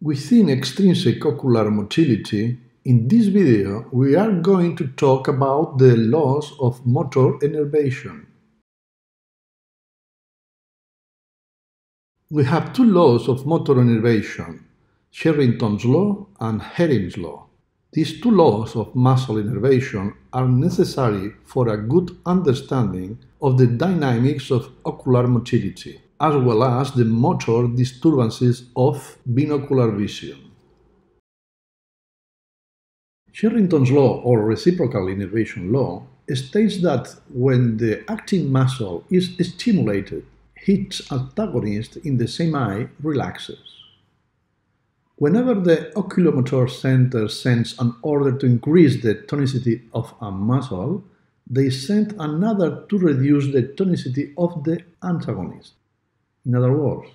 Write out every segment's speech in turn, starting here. Within extrinsic ocular motility, in this video we are going to talk about the laws of motor innervation. We have two laws of motor innervation, Sherrington's law and Hering's law. These two laws of muscle innervation are necessary for a good understanding of the dynamics of ocular motility, as well as the motor disturbances of binocular vision. Sherrington's law, or reciprocal innervation law, states that when the acting muscle is stimulated, its antagonist in the same eye relaxes. Whenever the oculomotor center sends an order to increase the tonicity of a muscle, they send another to reduce the tonicity of the antagonist. In other words,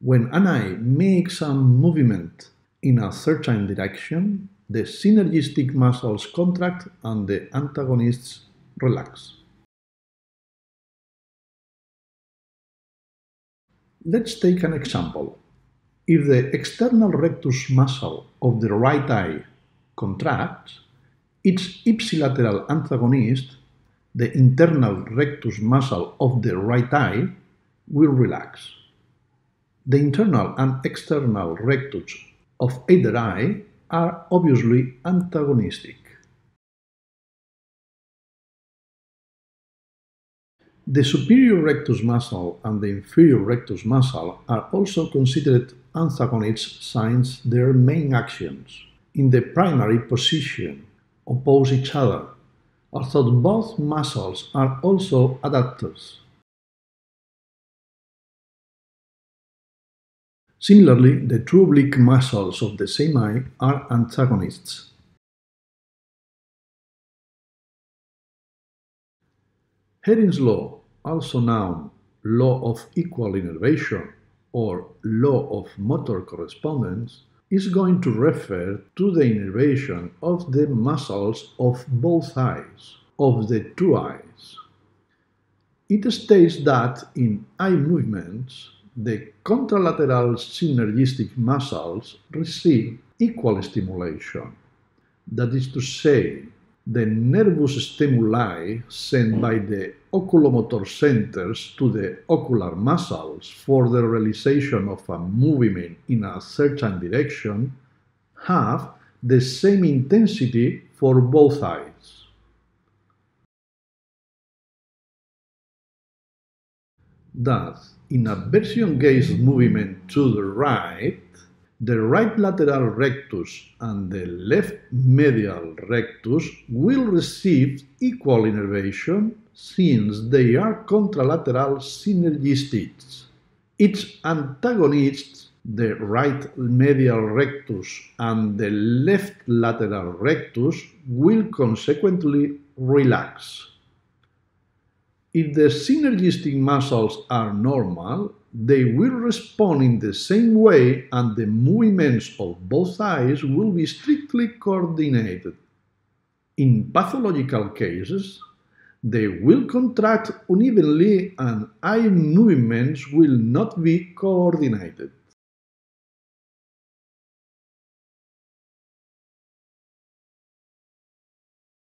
when an eye makes a movement in a certain direction, the synergistic muscles contract and the antagonists relax. Let's take an example. If the external rectus muscle of the right eye contracts, its ipsilateral antagonist, the internal rectus muscle of the right eye, will relax. The internal and external rectus of either eye are obviously antagonistic. The superior rectus muscle and the inferior rectus muscle are also considered antagonists since their main actions, in the primary position, oppose each other, although both muscles are also adapters. Similarly, the two oblique muscles of the same eye are antagonists. Hering's law, also known law of equal innervation or law of motor correspondence, is going to refer to the innervation of the muscles of both eyes, of the two eyes. It states that in eye movements, the contralateral synergistic muscles receive equal stimulation. That is to say, the nervous stimuli sent by the oculomotor centers to the ocular muscles for the realization of a movement in a certain direction have the same intensity for both eyes. Thus, in aversion gaze movement to the right lateral rectus and the left medial rectus will receive equal innervation since they are contralateral synergists. Its antagonists, the right medial rectus and the left lateral rectus, will consequently relax. If the synergistic muscles are normal, they will respond in the same way and the movements of both eyes will be strictly coordinated. In pathological cases, they will contract unevenly and eye movements will not be coordinated.